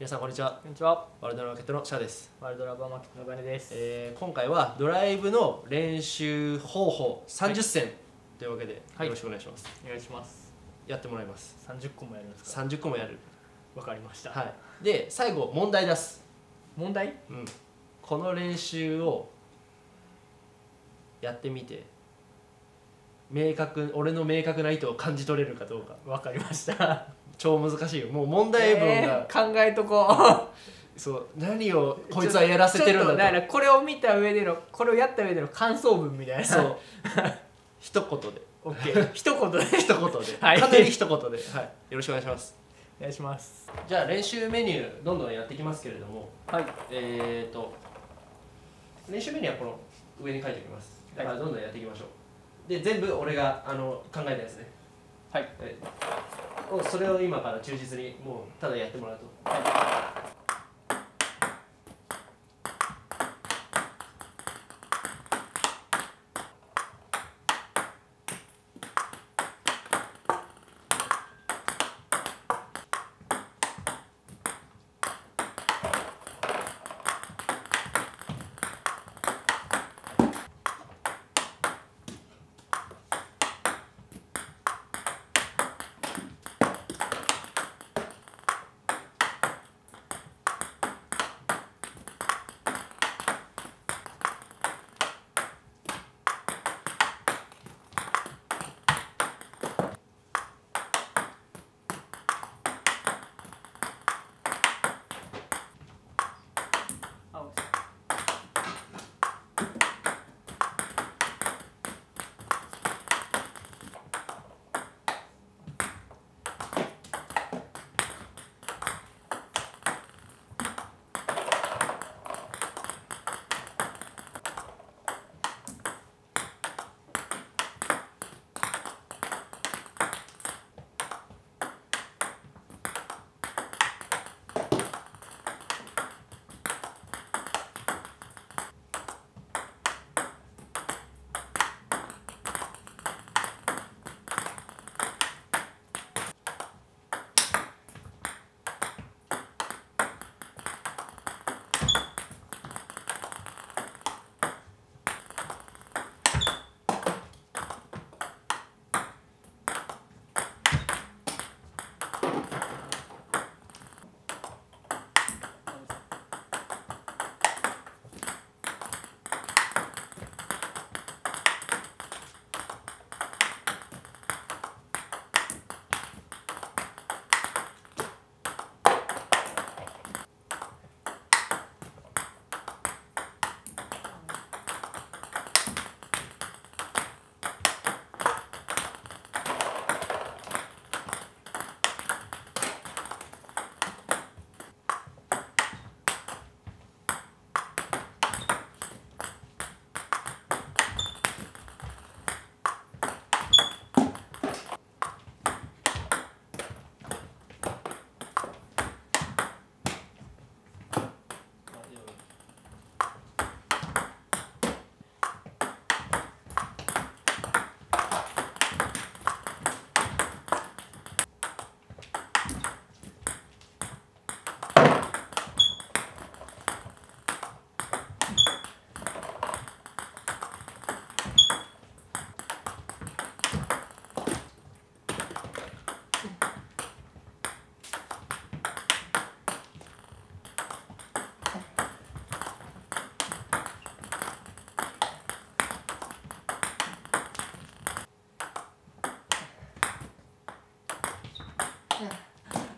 皆さんこんにちは。こんにちは。ワールドラバーマーケットのシャーです。ワールドラバーマーケットのバネです。今回はドライブの練習方法30選、はい、というわけでよろしくお願いします。はい、お願いします。やってもらいます。30個もやるんですか。30個もやる。わかりました。はい。で最後問題出す。問題？うん。この練習をやってみて、俺の明確な意図を感じ取れるかどうか。わかりました。超難しいよ。もう問題文が、考えとこう。そう、何をこいつはやらせてるんだと。だからこれを見た上での、これをやった上での感想文みたいな。そう。一言で。オッケー。一言で。一言で。はい。かなり一言で。はい。よろしくお願いします。お願いします。じゃあ練習メニューどんどんやっていきますけれども。はい。練習メニューはこの上に書いておきます。だからどんどんやっていきましょう。で全部俺が考えたやつね。はい。それを今から忠実にもうただやってもらうと、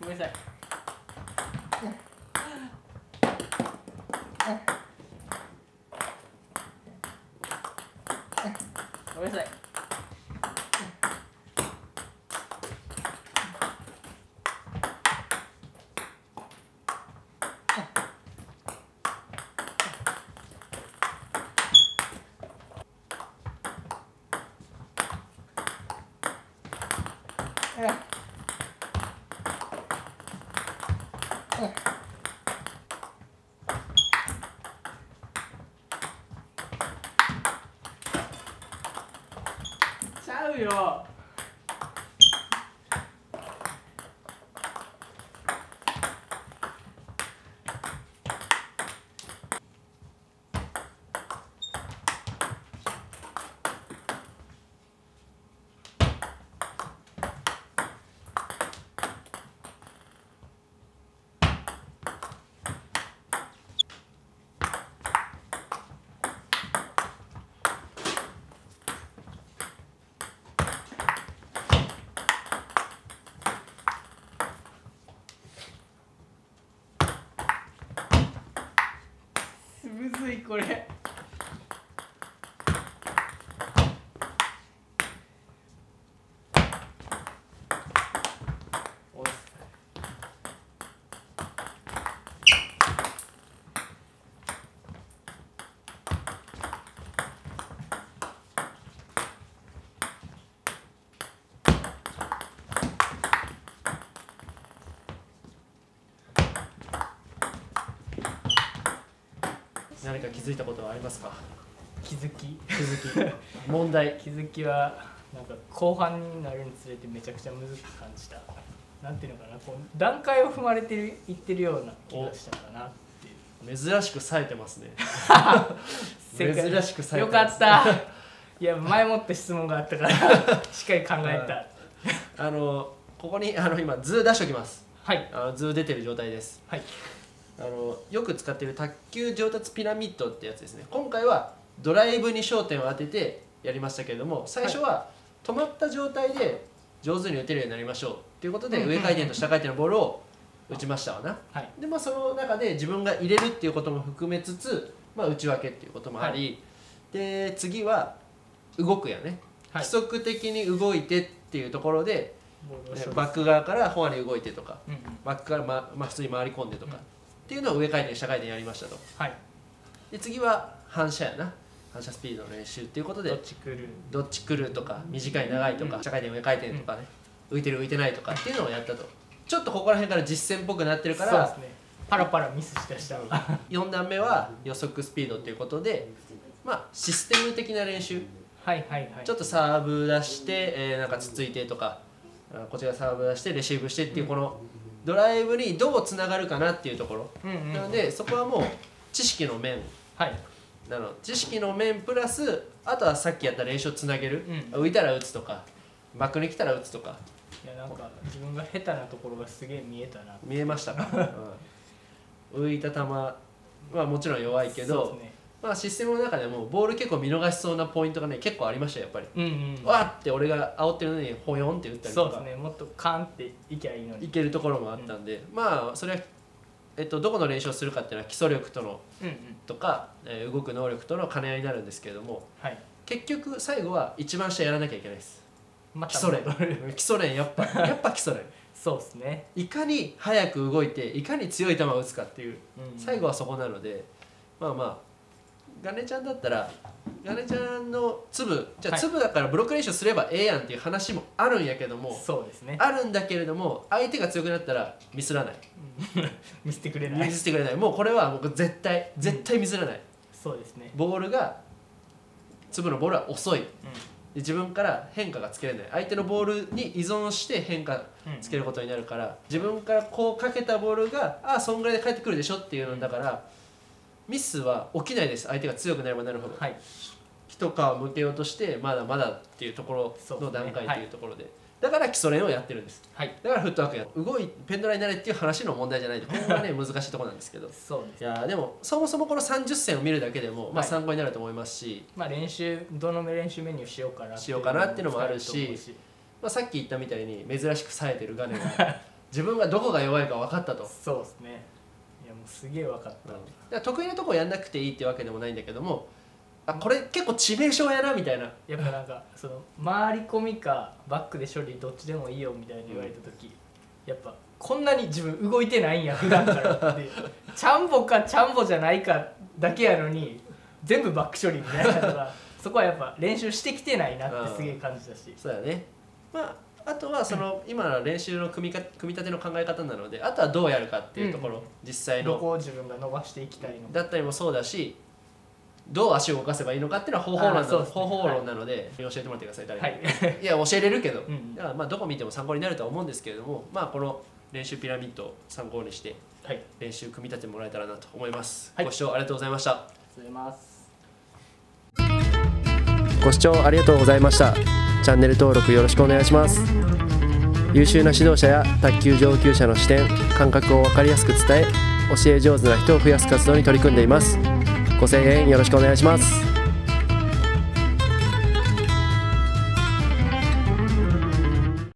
ごめんなさい。ごめんなさい。ちゃうよ。何か気づいたことはありますか？気づき問題気づきはなんか後半になるにつれてめちゃくちゃむずく感じた。なんていうのかな、こう段階を踏まれていってるような気がしたかなっていう。珍しく冴えてますね。珍しく冴えてますね。よかった。いや前もって質問があったからしっかり考えた。ここに今図出しておきます。はい。図出てる状態です。はい。よく使っている卓球上達ピラミッドってやつですね。今回はドライブに焦点を当ててやりましたけれども、最初は止まった状態で上手に打てるようになりましょうということで、上回転と下回転のボールを打ちましたわな。はい、でまあその中で自分が入れるっていうことも含めつつ、まあ、打ち分けっていうこともあり、はい、で次は動くやね、はい、規則的に動いてっていうところで、バック側からフォアに動いてとか、うん、バックから、まあ、普通に回り込んでとか、うん、っていうのを上回転下回転やりましたと。はい、で次は反射やな。反射スピードの練習っていうことでどっち来るとか、短い長いとか、下回転上回転とかね、浮いてる浮いてないとかっていうのをやったと。ちょっとここら辺から実践っぽくなってるから、そうですね、パラパラミスしてした4段目は予測スピードっていうことで、まあシステム的な練習、ちょっとサーブ出して、なんかつついてとか、こちらサーブ出してレシーブしてっていう、このドライブにどうつながるかなっていうところなので、そこはもう知識の面、はい、知識の面プラス、あとはさっきやった練習をつなげる、うん、浮いたら打つとか、バックに来たら打つとか。いやなんか自分が下手なところがすげえ見えたな。見えましたか？、うん、浮いた球はもちろん弱いけど、ね、まあシステムの中でもボール結構見逃しそうなポイントがね、結構ありましたよやっぱり。わーって俺が煽ってるのにほよんって打ったりとか。そうですね、もっとカンっていけばいいのにいけるところもあったんで、うん、まあそれはどこの練習をするかっていうのは基礎力とのとか、動く能力との兼ね合いになるんですけれども、はい、結局最後は一番下やらなきゃいけないです。基礎練基礎練やっぱ基礎練。そうですね、いかに早く動いていかに強い球を打つかっていう、最後はそこなので、まあまあガネちゃんだったらガネちゃんの粒じゃあ粒だからブロック練習すればええやんっていう話もあるんやけども、そうですね、あるんだけれども相手が強くなったらミスらない。見せてくれない。もうこれは僕絶対ミスらない。そうですね、ボールが粒のボールは遅い、自分から変化がつけれない、相手のボールに依存して変化つけることになるから、自分からこうかけたボールがそんぐらいで返ってくるでしょっていうのだから、ミスは起きないです。相手が強くなればなるほど、はい、一皮むけようとしてまだまだっていうところの段階というところで、だから基礎練をやってるんです、はい、だからフットワークや動いペンドラになれっていう話の問題じゃないと、これはね難しいところなんですけど、そうです、ね、いやでもそもそもこの30戦を見るだけでも、まあ、参考になると思いますし、はい、まあ練習どの練習メニューしようかなっていうのもあるし、まあ、さっき言ったみたいに珍しく冴えてるガネは自分がどこが弱いか分かったと。そうですね、いやもうすげえ分かった。だから得意なとこをやんなくていいってわけでもないんだけども、あこれ結構致命傷やなみたいな、やっぱなんかその回り込みかバックで処理どっちでもいいよみたいに言われた時、やっぱこんなに自分動いてないんや普段からってチャンボかチャンボじゃないかだけやのに全部バック処理みたいなのがそこはやっぱ練習してきてないなってすげえ感じだし、そうだね、まああとはその今の練習の組み立ての考え方なので、あとはどうやるかっていうところ、実際のどこを自分が伸ばしていきたいのだったりもそうだし、どう足を動かせばいいのかっていうのは方法論なので教えてもらってください。誰かいや教えれるけど、だからまあどこ見ても参考になるとは思うんですけれども、まあこの練習ピラミッドを参考にして練習組み立ててもらえたらなと思います。ご視聴ありがとうございました。ありがとうございます。ご視聴ありがとうございました。チャンネル登録よろしくお願いします。優秀な指導者や卓球上級者の視点感覚を分かりやすく伝え、教え上手な人を増やす活動に取り組んでいます。ご声援よろしくお願いします。